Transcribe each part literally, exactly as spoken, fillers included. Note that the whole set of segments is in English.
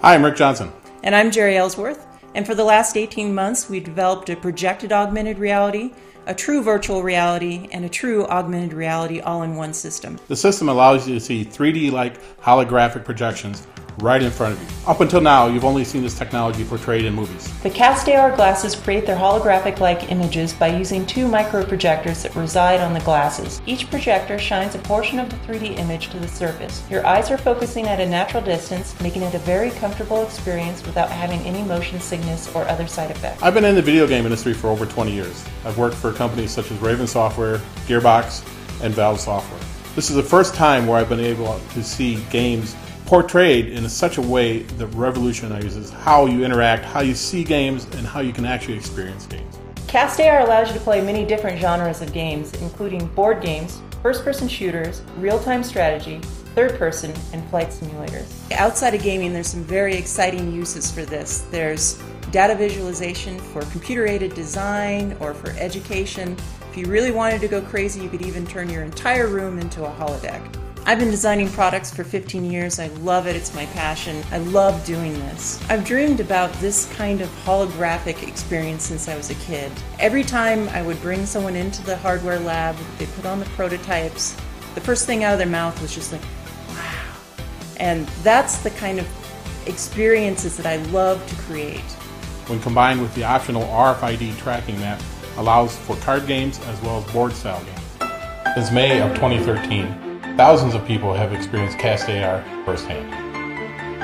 Hi, I'm Rick Johnson. And I'm Jerry Ellsworth. And for the last eighteen months, we've developed a projected augmented reality, a true virtual reality, and a true augmented reality all-in-one system. The system allows you to see three D-like holographic projections right in front of you. Up until now, you've only seen this technology portrayed in movies. The castAR glasses create their holographic-like images by using two microprojectors that reside on the glasses. Each projector shines a portion of the three D image to the surface. Your eyes are focusing at a natural distance, making it a very comfortable experience without having any motion sickness or other side effects. I've been in the video game industry for over twenty years. I've worked for companies such as Raven Software, Gearbox, and Valve Software. This is the first time where I've been able to see games portrayed in such a way that revolutionizes how you interact, how you see games, and how you can actually experience games. castAR allows you to play many different genres of games, including board games, first-person shooters, real-time strategy, third-person, and flight simulators. Outside of gaming, there's some very exciting uses for this. There's data visualization for computer-aided design or for education. If you really wanted to go crazy, you could even turn your entire room into a holodeck. I've been designing products for fifteen years. I love it. It's my passion. I love doing this. I've dreamed about this kind of holographic experience since I was a kid. Every time I would bring someone into the hardware lab, they put on the prototypes. The first thing out of their mouth was just like, wow. And that's the kind of experiences that I love to create. When combined with the optional R F I D tracking map, allows for card games as well as board style games. Since May of twenty thirteen, thousands of people have experienced castAR firsthand.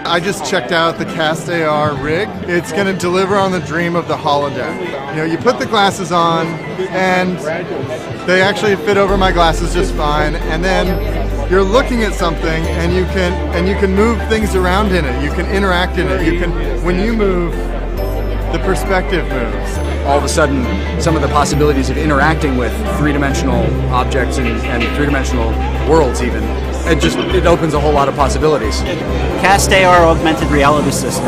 I just checked out the castAR rig. It's going to deliver on the dream of the holodeck. You know, you put the glasses on, and they actually fit over my glasses just fine. And then you're looking at something, and you can and you can move things around in it. You can interact in it. You can when you move, the perspective moves. All of a sudden, some of the possibilities of interacting with three-dimensional objects and, and three-dimensional worlds even, it just it opens a whole lot of possibilities. castAR augmented reality system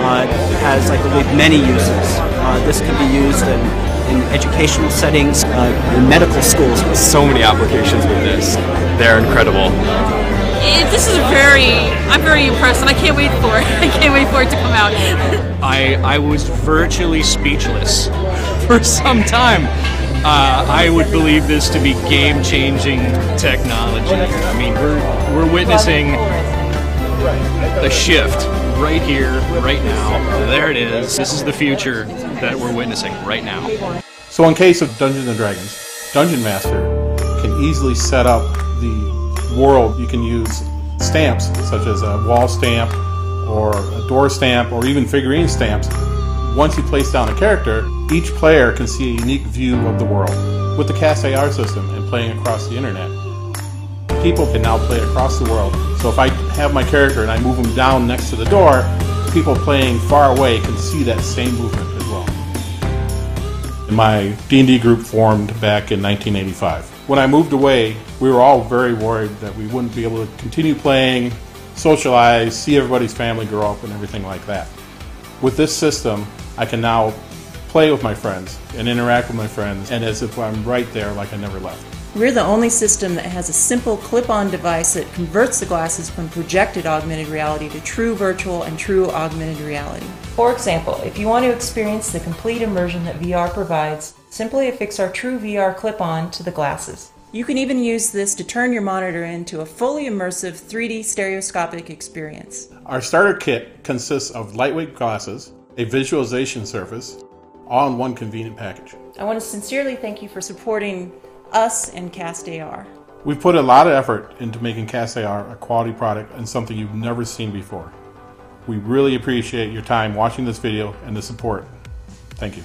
uh, has, I believe, many uses. Uh, this could be used in, in educational settings, uh, in medical schools. So many applications with this. They're incredible. It, this is very, I'm very impressed, and I can't wait for it. I can't wait for it to come out. I, I was virtually speechless for some time. Uh, I would believe this to be game-changing technology. I mean, we're, we're witnessing a shift right here, right now. There it is. This is the future that we're witnessing right now. So in case of Dungeons and Dragons, Dungeon Master can easily set up the world. You can use stamps such as a wall stamp or a door stamp or even figurine stamps. Once you place down a character, each player can see a unique view of the world. With the castAR system and playing across the internet, people can now play across the world. So if I have my character and I move them down next to the door, people playing far away can see that same movement as well. My D and D group formed back in nineteen eighty-five. When I moved away, we were all very worried that we wouldn't be able to continue playing, socialize, see everybody's family grow up and everything like that. With this system, I can now play with my friends and interact with my friends, and as if I'm right there like I never left. We're the only system that has a simple clip-on device that converts the glasses from projected augmented reality to true virtual and true augmented reality. For example, if you want to experience the complete immersion that V R provides, simply affix our true V R clip-on to the glasses. You can even use this to turn your monitor into a fully immersive three D stereoscopic experience. Our starter kit consists of lightweight glasses, a visualization surface, all in one convenient package. I want to sincerely thank you for supporting us and castAR. We've put a lot of effort into making castAR a quality product and something you've never seen before. We really appreciate your time watching this video and the support. Thank you.